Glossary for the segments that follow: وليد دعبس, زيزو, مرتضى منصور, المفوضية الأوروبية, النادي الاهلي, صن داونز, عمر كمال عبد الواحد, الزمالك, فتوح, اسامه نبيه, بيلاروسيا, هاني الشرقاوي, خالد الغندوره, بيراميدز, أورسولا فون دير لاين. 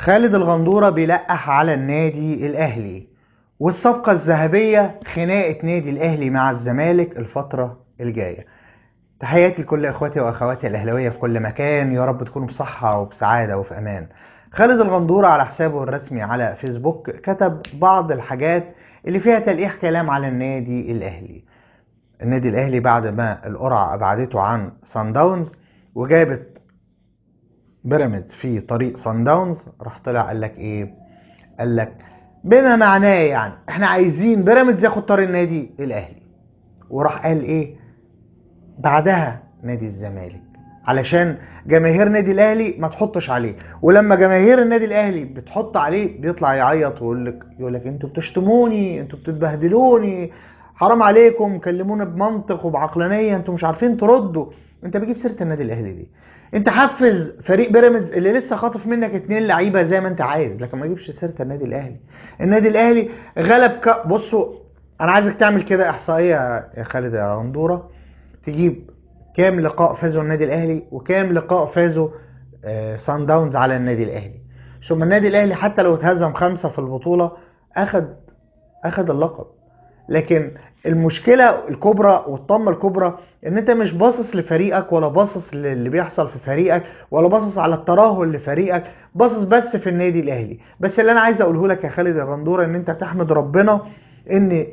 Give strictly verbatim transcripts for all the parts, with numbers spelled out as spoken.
خالد الغندوره بيلقح على النادي الاهلي، والصفقه الذهبيه خناقه نادي الاهلي مع الزمالك الفتره الجايه. تحياتي لكل اخواتي واخواتي الاهلاويه في كل مكان، يا رب تكونوا بصحه وبسعاده وفي امان. خالد الغندوره على حسابه الرسمي على فيسبوك كتب بعض الحاجات اللي فيها تلقيح كلام على النادي الاهلي. النادي الاهلي بعد ما القرعه ابعدته عن صن داونز وجابت بيراميدز في طريق صن داونز، راح طلع قال لك ايه؟ قال لك بما معناه يعني احنا عايزين بيراميدز ياخد طريق النادي الاهلي، وراح قال ايه بعدها؟ نادي الزمالك، علشان جماهير نادي الاهلي ما تحطش عليه، ولما جماهير النادي الاهلي بتحط عليه بيطلع يعيط ويقول لك يقول لك انتوا بتشتموني، انتوا بتتبهدلوني، حرام عليكم، كلمونا بمنطق وبعقلانيه، انتوا مش عارفين تردوا. انت بتجيب سيره النادي الاهلي دي، انت حفز فريق بيراميدز اللي لسه خاطف منك اتنين لعيبه زي ما انت عايز، لكن ما تجيبش سيره النادي الاهلي. النادي الاهلي غلب ك... بصوا انا عايزك تعمل كده احصائيه يا خالد يا غندوره، تجيب كام لقاء فازوا النادي الاهلي وكام لقاء فازوا آه صن داونز على النادي الاهلي. ثم النادي الاهلي حتى لو اتهزم خمسه في البطوله اخذ اخذ اللقب. لكن المشكله الكبرى والطمه الكبرى ان انت مش باصص لفريقك، ولا باصص للي بيحصل في فريقك، ولا باصص على الترهل لفريقك، باصص بس في النادي الاهلي. بس اللي انا عايز اقوله لك يا خالد يا غندوره ان انت تحمد ربنا ان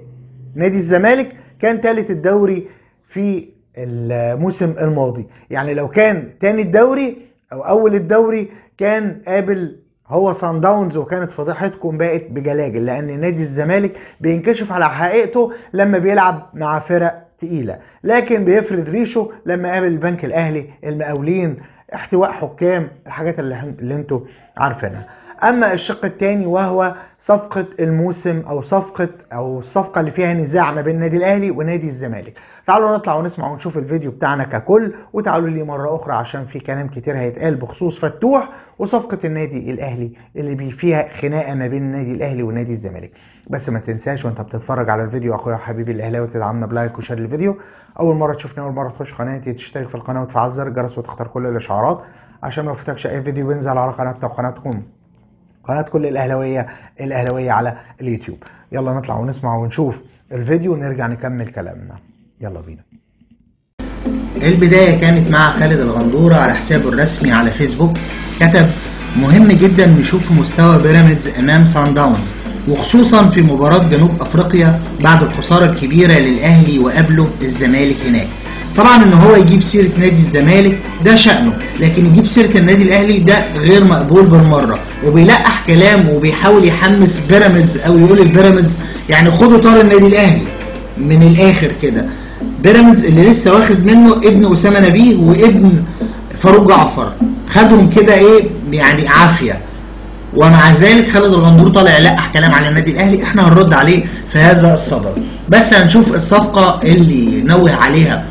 نادي الزمالك كان ثالث الدوري في الموسم الماضي، يعني لو كان ثاني الدوري او اول الدوري كان قابل هو صن داونز وكانت فضيحتكم بقت بجلاجل، لان نادي الزمالك بينكشف على حقيقته لما بيلعب مع فرق تقيله، لكن بيفرد ريشه لما قابل البنك الاهلي، المقاولين، احتواء حكام، الحاجات اللي, اللي انتوا عارفينها. اما الشق الثاني وهو صفقه الموسم او صفقه او الصفقه اللي فيها نزاع ما بين النادي الاهلي ونادي الزمالك، تعالوا نطلع ونسمع ونشوف الفيديو بتاعنا ككل، وتعالوا لي مره اخرى عشان في كلام كتير هيتقال بخصوص فتوح وصفقه النادي الاهلي اللي بي فيها خناقه ما بين النادي الاهلي ونادي الزمالك. بس ما تنساش وانت بتتفرج على الفيديو اخويا حبيبي الاهلاوي تدعمنا بلايك وشير الفيديو، اول مره تشوفنا اول مره تخش قناتي تشترك في القناه وتفعل زر الجرس وتختار كل الاشعارات عشان ما يفوتكش اي فيديو بينزل على قناتنا وقناتكم قناة كل الاهلاويه الاهلاويه على اليوتيوب. يلا نطلع ونسمع ونشوف الفيديو ونرجع نكمل كلامنا، يلا بينا. البدايه كانت مع خالد الغندوره على حسابه الرسمي على فيسبوك كتب مهم جدا نشوف مستوى بيراميدز امام صن داونز، وخصوصا في مباراه جنوب افريقيا بعد الخساره الكبيره للاهلي وقابله الزمالك هناك. طبعا ان هو يجيب سيره نادي الزمالك ده شأنه، لكن يجيب سيره النادي الاهلي ده غير مقبول بالمره، وبيلقح كلام وبيحاول يحمس بيراميدز او يقول البيراميدز يعني خدوا طار النادي الاهلي من الاخر كده. بيراميدز اللي لسه واخد منه ابن اسامه نبيه وابن فاروق جعفر، خدهم كده ايه يعني عافيه، ومع ذلك خالد الغندور طالع يلقح كلام على النادي الاهلي. احنا هنرد عليه في هذا الصدد، بس هنشوف الصفقه اللي نوه عليها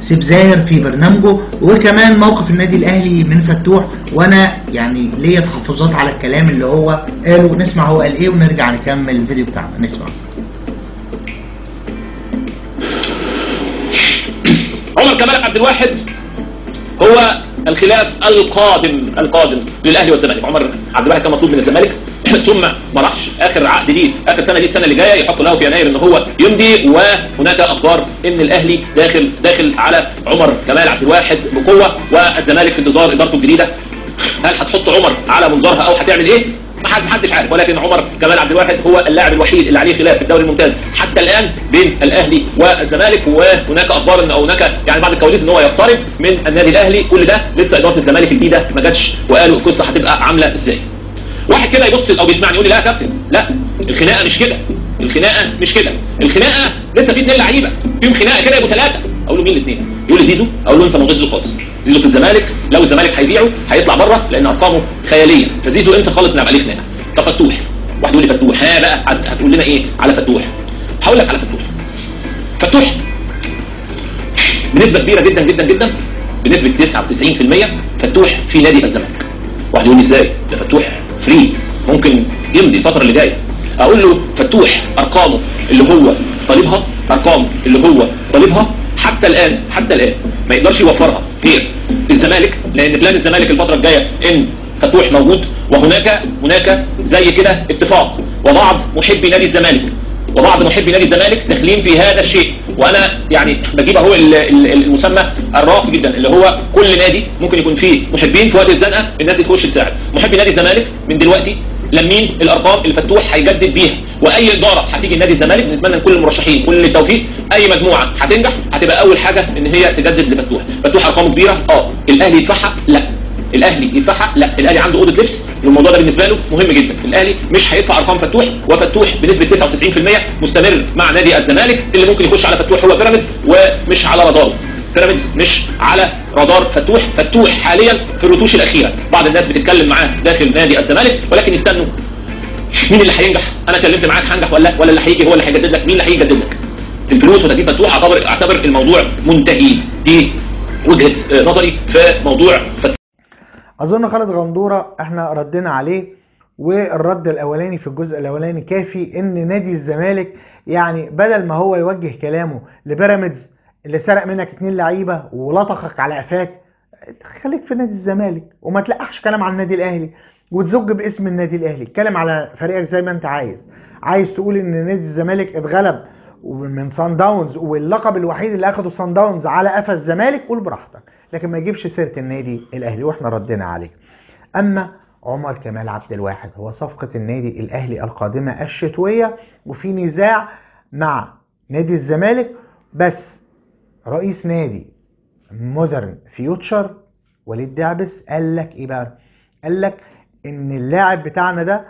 سيف زاهر في برنامجه، وكمان موقف النادي الاهلي من فتوح، وانا يعني ليا تحفظات على الكلام اللي هو قاله. نسمع هو قال ايه ونرجع نكمل الفيديو بتاعنا، نسمع. عمر كمال عبد الواحد هو الخلاف القادم القادم للاهلي والزمالك. عمر عبد الواحد كان مطلوب من الزمالك ثم ما راحش، اخر عقد ليه اخر سنه دي السنه اللي جايه يحط له في يناير ان هو يمضي، وهناك اخبار ان الاهلي داخل داخل على عمر كمال عبد الواحد بقوه، والزمالك في انتظار ادارته الجديده. هل هتحط عمر على منظرها او هتعمل ايه؟ محدش عارف، ولكن عمر كمال عبد الواحد هو اللاعب الوحيد اللي عليه خلاف في الدوري الممتاز حتى الان بين الاهلي والزمالك، وهناك اخبار ان هناك يعني بعض الكواليس ان هو يقترب من النادي الاهلي. كل ده لسه اداره الزمالك الجديده ما جاتش وقالوا القصه هتبقى عامله ازاي. واحد كده يبص او بيسمعني يقول لي لا يا كابتن، لا الخناقه مش كده، الخناقه مش كده، الخناقه لسه في اتنين لعيبه فيهم خناقه كده يبقوا ثلاثه. اقول له مين الاثنين؟ يقول لي زيزو. اقول له انت ما تغش زيزو خالص، زيزو في الزمالك، لو الزمالك هيبيعه هيطلع بره لان ارقامه خياليه، فزيزو انسى خالص ان يبقى عليه خناقه. طب فتوح، واحد يقول لي فتوح، ها بقى هتقول لنا ايه على فتوح؟ هقول لك على فتوح. فتوح بنسبه كبيره جدا جدا جدا بنسبه تسعة وتسعين في المية فتوح في نادي الزمالك. واحد يقول لي ازاي؟ ده فتوح فري ممكن يمضي الفتره اللي جايه. اقول له فتوح ارقامه اللي هو طالبها، ارقامه اللي هو طالبها حتى الان حتى الان ما يقدرش يوفرها غير الزمالك، لان بلان الزمالك الفتره الجايه ان فتوح موجود، وهناك هناك زي كده اتفاق، وبعض محبي نادي الزمالك وبعض محبي نادي الزمالك داخلين في هذا الشيء. وانا يعني بجيب اهو المسمى الراقي جدا اللي هو كل نادي ممكن يكون فيه محبين في وقت الزنقه الناس تخش تساعد. محبي نادي الزمالك من دلوقتي لمين الارقام اللي فتوح هيجدد بيها، واي اداره هتيجي نادي الزمالك نتمنى لكل المرشحين كل التوفيق. اي مجموعه هتنجح هتبقى اول حاجه ان هي تجدد لفتوح. فتوح ارقامه كبيره، اه الاهلي يدفعها؟ لا. الاهلي يدفعها؟ لا. الاهلي عنده اوضه لبس، والموضوع ده بالنسبه له مهم جدا. الاهلي مش هيدفع ارقام فتوح، وفتوح بنسبه تسعة وتسعين في المية مستمر مع نادي الزمالك. اللي ممكن يخش على فتوح هو بيراميدز، ومش على رادار بيراميدز، مش على رادار فتوح. فتوح حاليا في الرتوش الاخيره، بعض الناس بتتكلم معاه داخل نادي الزمالك، ولكن يستنوا مين اللي هينجح. انا اتكلمت معاك هنجح ولا ولا اللي هيجي هو اللي هيجدد لك؟ مين اللي هيجدد لك؟ الفلوس وتجديد فتوح. اعتبر اعتبر الموضوع منتهي. دي وجهه نظري في موضوع فتوح. اظن خالد الغندوره احنا ردنا عليه، والرد الاولاني في الجزء الاولاني كافي ان نادي الزمالك يعني بدل ما هو يوجه كلامه لبيراميدز اللي سرق منك اتنين لعيبه ولطخك على قفاك، خليك في نادي الزمالك وما تلقحش كلام على النادي الاهلي وتزج باسم النادي الاهلي. اتكلم على فريقك زي ما انت عايز. عايز تقول ان نادي الزمالك اتغلب من صن داونز واللقب الوحيد اللي اخده صن داونز على قفا الزمالك، قول براحتك، لكن ما يجيبش سيره النادي الاهلي، واحنا ردنا عليه. اما عمر كمال عبد الواحد هو صفقه النادي الاهلي القادمه الشتويه، وفي نزاع مع نادي الزمالك، بس رئيس نادي مودرن فيوتشر وليد دعبس قال لك ايه بقى؟ قال لك ان اللاعب بتاعنا ده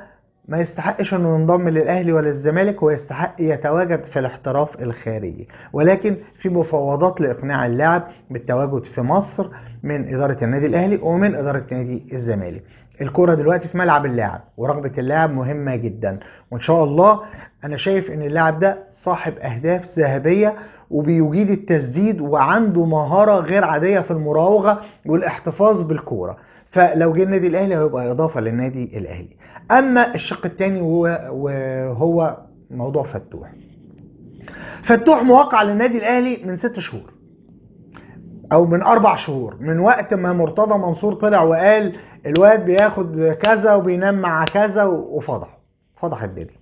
ما يستحقش انه ينضم للاهلي ولا الزمالك، هو يستحق يتواجد في الاحتراف الخارجي، ولكن في مفاوضات لاقناع اللاعب بالتواجد في مصر من اداره النادي الاهلي ومن اداره نادي الزمالك. الكرة دلوقتي في ملعب اللاعب، ورغبة اللاعب مهمة جدا، وان شاء الله انا شايف ان اللاعب ده صاحب اهداف ذهبية وبيجيد التسديد وعنده مهارة غير عادية في المراوغة والاحتفاظ بالكرة، فلو جه النادي الاهلي هيبقى اضافة للنادي الاهلي. اما الشق الثاني وهو موضوع فتوح. فتوح موقع للنادي الاهلي من ست شهور او من اربع شهور، من وقت ما مرتضى منصور طلع وقال الواد بياخد كذا وبينام مع كذا وفضح فضح الدنيا،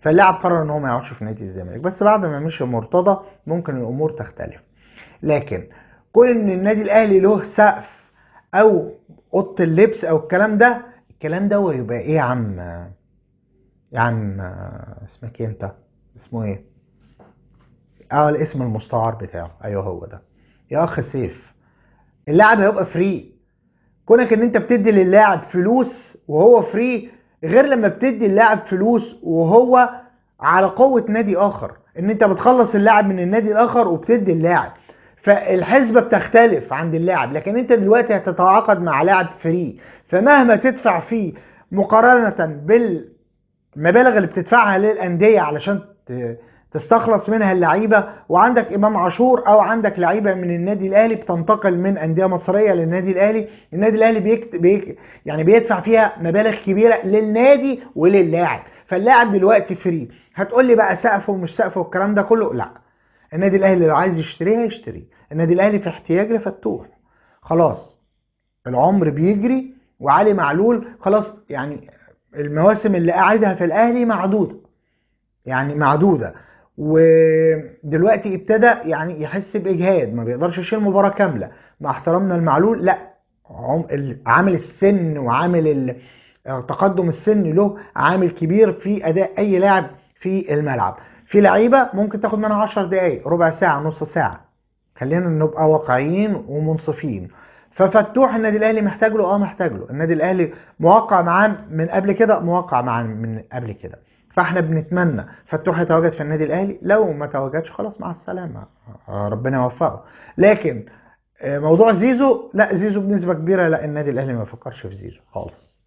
فاللاعب قرر ان هو ما يقعدش في نادي الزمالك. بس بعد ما مشي مرتضى ممكن الامور تختلف، لكن كون ان النادي الاهلي له سقف او اوضه اللبس او الكلام ده الكلام ده ويبقى ايه يا عم يا عم اسمك ايه انت؟ اسمه ايه؟ اه الاسم المستعار بتاعه، ايوه هو ده يا اخ سيف. اللاعب هيبقى فري، كونك ان انت بتدي للاعب فلوس وهو فري غير لما بتدي اللاعب فلوس وهو على قوة نادي اخر، ان انت بتخلص اللاعب من النادي الاخر وبتدي اللاعب، فالحسبة بتختلف عند اللاعب. لكن انت دلوقتي هتتعاقد مع لاعب فري، فمهما تدفع فيه مقارنة بالمبالغ اللي بتدفعها للاندية علشان ت... تستخلص منها اللعيبه، وعندك امام عاشور او عندك لعيبه من النادي الاهلي بتنتقل من انديه مصريه للنادي الاهلي، النادي الاهلي بيكت... بيك يعني بيدفع فيها مبالغ كبيره للنادي وللاعب، فاللاعب دلوقتي فري. هتقول لي بقى سقف ومش سقف والكلام ده كله، لا، النادي الاهلي لو عايز يشتريها يشتري. النادي الاهلي في احتياج لفتوح، خلاص العمر بيجري، وعلي معلول خلاص يعني المواسم اللي قاعدها في الاهلي معدوده، يعني معدوده، ودلوقتي ابتدى يعني يحس باجهاد، ما بيقدرش يشيل مباراه كامله. مع احترامنا لمعلول، لا، عامل السن وعامل تقدم السن له عامل كبير في اداء اي لاعب في الملعب. في لعيبه ممكن تاخد منها عشر دقائق، ربع ساعه، نص ساعه، خلينا نبقى واقعيين ومنصفين. ففتوح النادي الاهلي محتاج له، اه محتاج له، النادي الاهلي موقع معاه من قبل كده، موقع معاه من قبل كده، فاحنا بنتمنى فتوح يتواجد في النادي الاهلي. لو ما تواجدش خلاص مع السلامه، ربنا يوفقه. لكن موضوع زيزو، لا، زيزو بنسبه كبيره لا، النادي الاهلي ما بيفكرش في زيزو خالص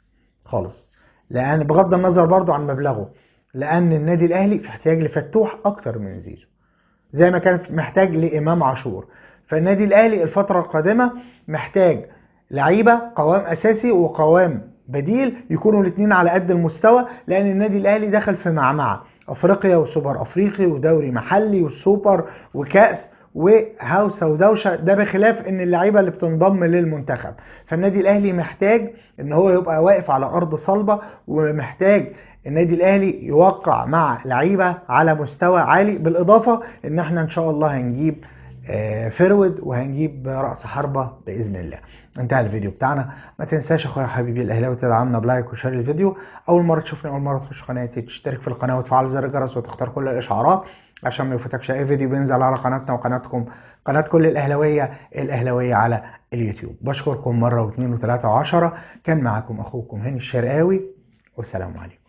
خالص، لان بغض النظر برضو عن مبلغه، لان النادي الاهلي في احتياج لفتوح اكتر من زيزو، زي ما كان محتاج لامام عاشور. فالنادي الاهلي الفتره القادمه محتاج لعيبه قوام اساسي وقوام بديل يكونوا الاثنين على قد المستوى، لان النادي الاهلي دخل في معمعه افريقيا وسوبر افريقي ودوري محلي والسوبر وكاس وهوسه ودوشه، ده بخلاف ان اللعيبه اللي بتنضم للمنتخب. فالنادي الاهلي محتاج ان هو يبقى واقف على ارض صلبه، ومحتاج النادي الاهلي يوقع مع لعيبه على مستوى عالي، بالاضافه ان احنا ان شاء الله هنجيب فرود وهنجيب راس حربه باذن الله. انتهى الفيديو بتاعنا، ما تنساش اخويا حبيبي الاهلاوي تدعمنا بلايك وشير الفيديو. اول مره تشوفني، اول مره تخش قناتي، تشترك في القناه وتفعل زر الجرس وتختار كل الاشعارات عشان ما يفوتكش اي فيديو بينزل على قناتنا وقناتكم، قناه كل الاهلاويه الاهلاويه على اليوتيوب. بشكركم مره واثنين وثلاثه وعشره. كان معاكم اخوكم هاني الشرقاوي، والسلام عليكم.